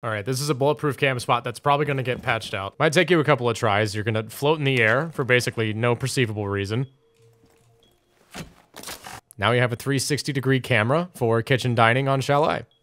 All right, this is a bulletproof cam spot that's probably gonna get patched out. Might take you a couple of tries. You're gonna float in the air for basically no perceivable reason. Now you have a 360-degree camera for kitchen dining on Shall I.